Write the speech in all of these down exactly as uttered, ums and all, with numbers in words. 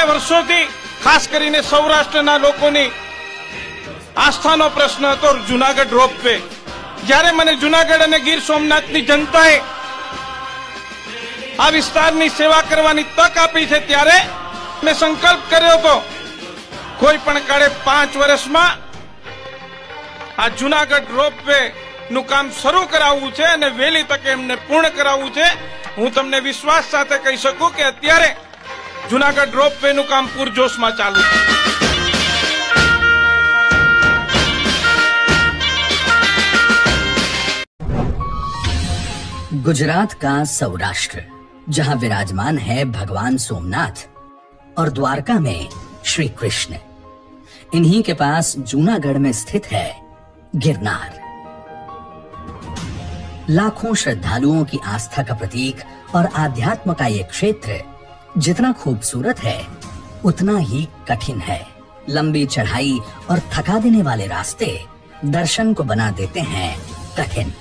के वर्षो थी खास करीने सौराष्ट्रना लोकोनी आस्थानो प्रश्न हतो जूनागढ़ रोपवे। ज्यारे मने जूनागढ़ अने गीर सोमनाथनी जनताए आ विस्तारनी सेवा करवानी तक आपी छे, त्यारे मैं संकल्प कर्यो तो कोई पण काळे पांच वर्षमां आ जूनागढ़ रोपवे नु काम शरू कराववू छे अने वेली तके एमने पूर्ण कराववू छे। हूँ तमने विश्वास साथे कही सकू के अत्यारे जूनागढ़ रोपवे नु काम पूरजोश में चालू छे। गुजरात का सौराष्ट्र, जहां विराजमान है भगवान सोमनाथ और द्वारका में श्री कृष्ण, इन्हीं के पास जूनागढ़ में स्थित है गिरनार। लाखों श्रद्धालुओं की आस्था का प्रतीक और आध्यात्म का ये क्षेत्र जितना खूबसूरत है उतना ही कठिन है। लंबी चढ़ाई और थका देने वाले रास्ते दर्शन को बना देते हैं कठिन।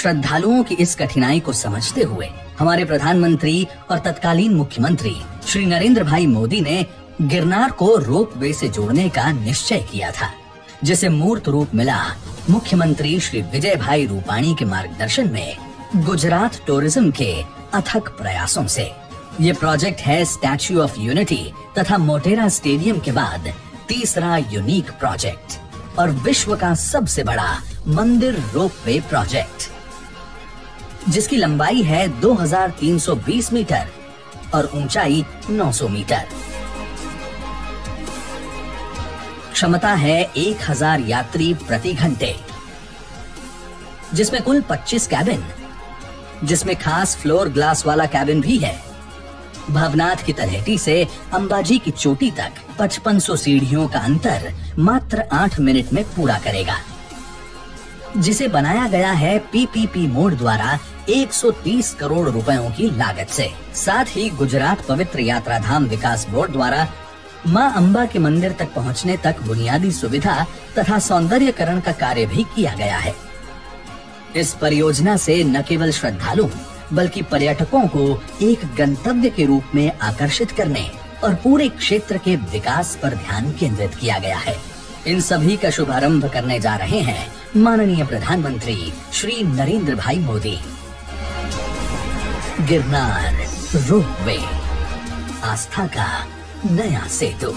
श्रद्धालुओं की इस कठिनाई को समझते हुए हमारे प्रधानमंत्री और तत्कालीन मुख्यमंत्री श्री नरेंद्र भाई मोदी ने गिरनार को रोपवे से जोड़ने का निश्चय किया था, जिसे मूर्त रूप मिला मुख्यमंत्री श्री विजय भाई रूपाणी के मार्गदर्शन में गुजरात टूरिज्म के अथक प्रयासों से। ये प्रोजेक्ट है स्टैच्यू ऑफ यूनिटी तथा मोटेरा स्टेडियम के बाद तीसरा यूनिक प्रोजेक्ट और विश्व का सबसे बड़ा मंदिर रोपवे प्रोजेक्ट, जिसकी लंबाई है दो हजार तीन सौ बीस मीटर और ऊंचाई नौ सौ मीटर। क्षमता है एक हजार यात्री प्रति घंटे, जिसमें कुल पच्चीस कैबिन, जिसमें खास फ्लोर ग्लास वाला कैबिन भी है। भवनाथ की तलहटी से अंबाजी की चोटी तक पचपन सौ सीढ़ियों का अंतर मात्र आठ मिनट में पूरा करेगा, जिसे बनाया गया है पीपीपी मोड द्वारा एक सौ तीस करोड़ रुपयों की लागत से। साथ ही गुजरात पवित्र यात्रा धाम विकास बोर्ड द्वारा मां अंबा के मंदिर तक पहुंचने तक बुनियादी सुविधा तथा सौंदर्यकरण का कार्य भी किया गया है। इस परियोजना से न केवल श्रद्धालु बल्कि पर्यटकों को एक गंतव्य के रूप में आकर्षित करने और पूरे क्षेत्र के विकास पर ध्यान केंद्रित किया गया है। इन सभी का शुभारंभ करने जा रहे हैं माननीय प्रधानमंत्री श्री नरेंद्र भाई मोदी। गिरनार रोपवे, आस्था का नया सेतु।